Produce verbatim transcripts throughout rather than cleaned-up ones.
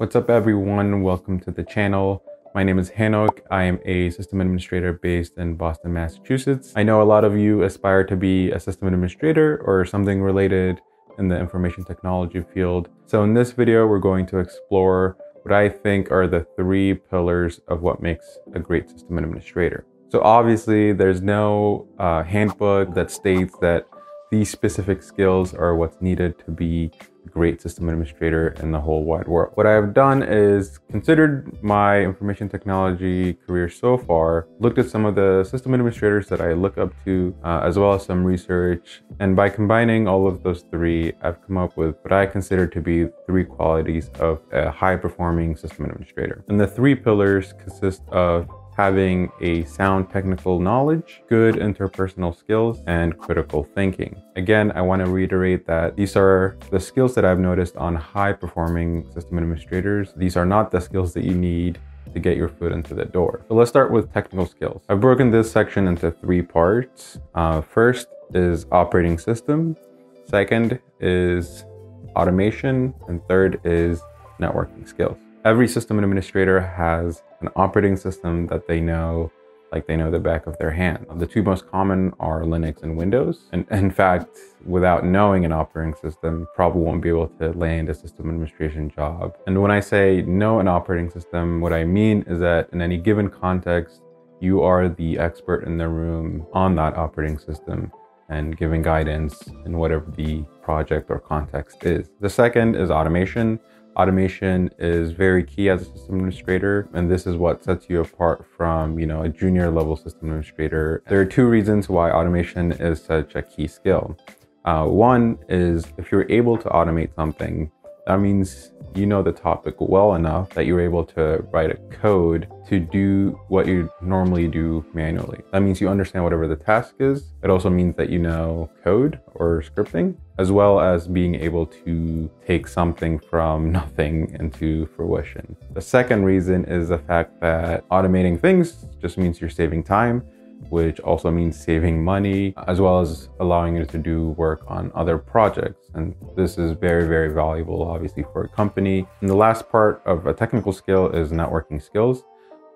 What's up everyone, welcome to the channel. My name is Henok. I am a system administrator based in Boston, Massachusetts. I know a lot of you aspire to be a system administrator or something related in the information technology field. So in this video, we're going to explore what I think are the three pillars of what makes a great system administrator. So obviously there's no uh, handbook that states that these specific skills are what's needed to be a great system administrator in the whole wide world. What I've done is considered my information technology career so far, looked at some of the system administrators that I look up to, uh, as well as some research. And by combining all of those three, I've come up with what I consider to be three qualities of a high-performing system administrator. And the three pillars consist of having a sound technical knowledge, good interpersonal skills, and critical thinking. Again, I want to reiterate that these are the skills that I've noticed on high-performing system administrators. These are not the skills that you need to get your foot into the door. So let's start with technical skills. I've broken this section into three parts. Uh, first is operating system, second is automation, and third is networking skills. Every system administrator has an operating system that they know like they know the back of their hand. The two most common are Linux and Windows. And in fact, without knowing an operating system, probably won't be able to land a system administration job. And when I say know an operating system, what I mean is that in any given context, you are the expert in the room on that operating system and giving guidance in whatever the project or context is. The second is automation. Automation is very key as a system administrator, and this is what sets you apart from, you know, a junior level system administrator. There are two reasons why automation is such a key skill. Uh, one is if you're able to automate something, that means you know the topic well enough that you're able to write a code to do what you normally do manually. That means you understand whatever the task is. It also means that you know code or scripting, as well as being able to take something from nothing into fruition. The second reason is the fact that automating things just means you're saving time, which also means saving money, as well as allowing you to do work on other projects. And this is very, very valuable, obviously, for a company. And the last part of a technical skill is networking skills.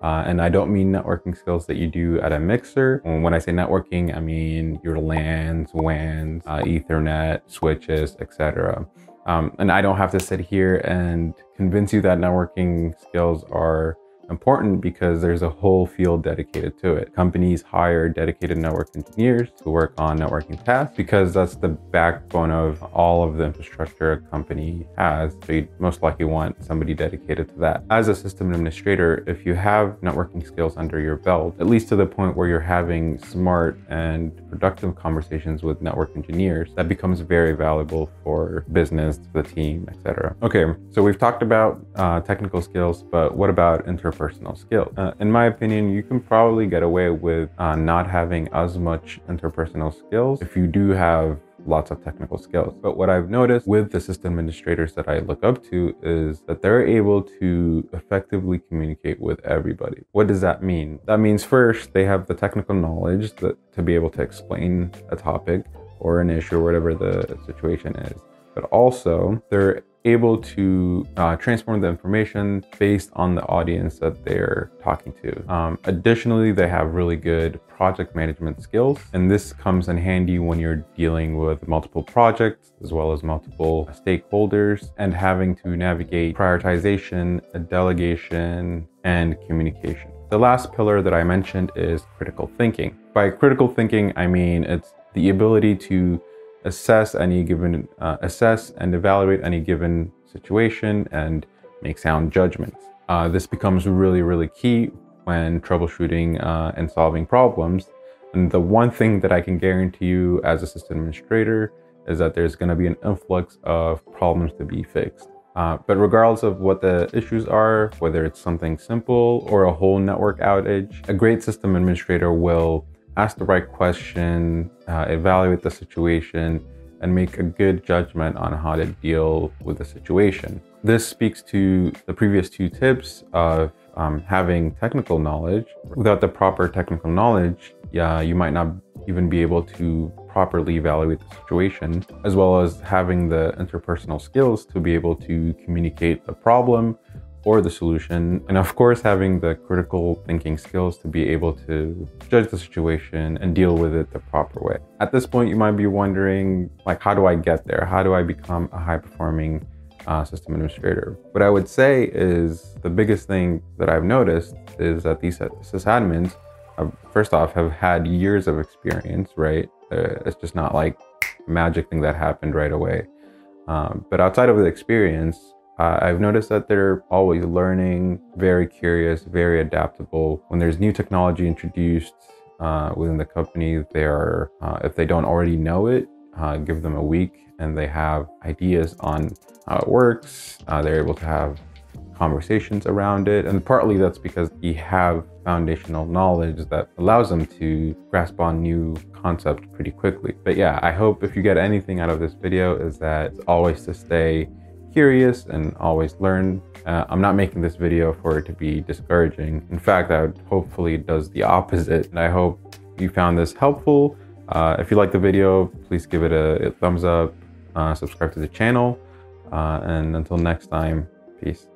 Uh, and I don't mean networking skills that you do at a mixer. And when I say networking, I mean your LANs, W A Ns, uh, Ethernet, switches, et cetera. Um, and I don't have to sit here and convince you that networking skills are important because there's a whole field dedicated to it. Companies hire dedicated network engineers to work on networking tasks because that's the backbone of all of the infrastructure a company has. So you most likely want somebody dedicated to that. As a system administrator, if you have networking skills under your belt, at least to the point where you're having smart and productive conversations with network engineers, that becomes very valuable for business, the team, et cetera. Okay, so we've talked about uh, technical skills, but what about interpersonal personal skill? Uh, in my opinion, you can probably get away with uh, not having as much interpersonal skills if you do have lots of technical skills. But what I've noticed with the system administrators that I look up to is that they're able to effectively communicate with everybody. What does that mean? That means first, they have the technical knowledge that, to be able to explain a topic or an issue or whatever the situation is. But also, they're able to uh, transform the information based on the audience that they're talking to. Um, additionally, they have really good project management skills, and this comes in handy when you're dealing with multiple projects as well as multiple stakeholders and having to navigate prioritization, delegation, and communication. The last pillar that I mentioned is critical thinking. By critical thinking, I mean it's the ability to assess any given, uh, assess and evaluate any given situation and make sound judgments. Uh, this becomes really, really key when troubleshooting uh, and solving problems. And the one thing that I can guarantee you as a system administrator is that there's gonna be an influx of problems to be fixed. Uh, but regardless of what the issues are, whether it's something simple or a whole network outage, a great system administrator will ask the right question, uh, evaluate the situation, and make a good judgment on how to deal with the situation. This speaks to the previous two tips of um, having technical knowledge. Without the proper technical knowledge, yeah, you might not even be able to properly evaluate the situation, as well as having the interpersonal skills to be able to communicate the problem or the solution, and of course having the critical thinking skills to be able to judge the situation and deal with it the proper way. At this point, you might be wondering, like, how do I get there? How do I become a high-performing Uh, system administrator? What I would say is the biggest thing that I've noticed is that these sysadmins, uh, first off, have had years of experience, right? Uh, it's just not like a magic thing that happened right away. Um, but outside of the experience, uh, I've noticed that they're always learning, very curious, very adaptable. When there's new technology introduced uh, within the company, they are, uh, if they don't already know it, uh, give them a week and they have ideas on how it works. Uh, they're able to have conversations around it. And partly that's because they have foundational knowledge that allows them to grasp on new concepts pretty quickly. But yeah, I hope if you get anything out of this video is that it's always to stay curious and always learn. Uh, I'm not making this video for it to be discouraging. In fact, I would hopefully does the opposite. And I hope you found this helpful. Uh, if you like the video, please give it a, a thumbs up, uh, subscribe to the channel, uh, and until next time, peace.